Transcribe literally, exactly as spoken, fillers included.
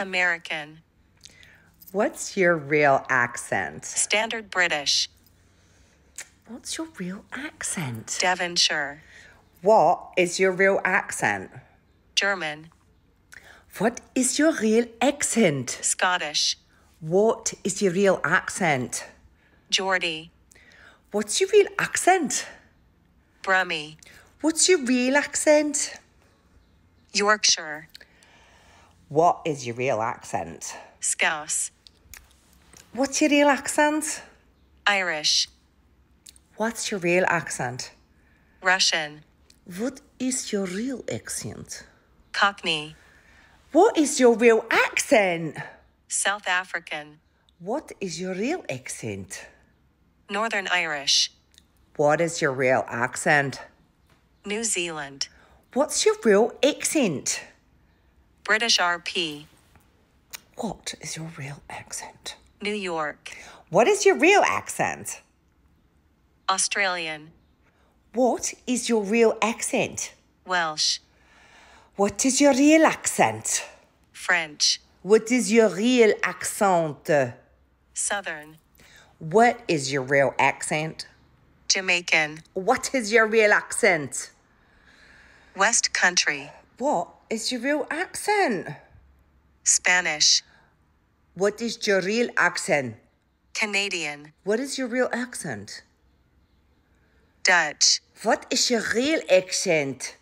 American. What's your real accent? Standard British. What's your real accent? Devonshire. What is your real accent? German. What is your real accent? Scottish. What is your real accent? Geordie. What's your real accent? Brummie. What's your real accent? Yorkshire. What is your real accent? Scouse. What's your real accent? Irish. What's your real accent? Russian. What is your real accent? Cockney. What is your real accent? South African. What is your real accent? Northern Irish. What is your real accent? New Zealand. What's your real accent? British R P. What is your real accent? New York. What is your real accent? Australian. What is your real accent? Welsh. What is your real accent? French. What is your real accent? Southern. What is your real accent? Jamaican. What is your real accent? West Country. What is your real accent? Spanish. What is your real accent? Canadian. What is your real accent? Dutch. What is your real accent?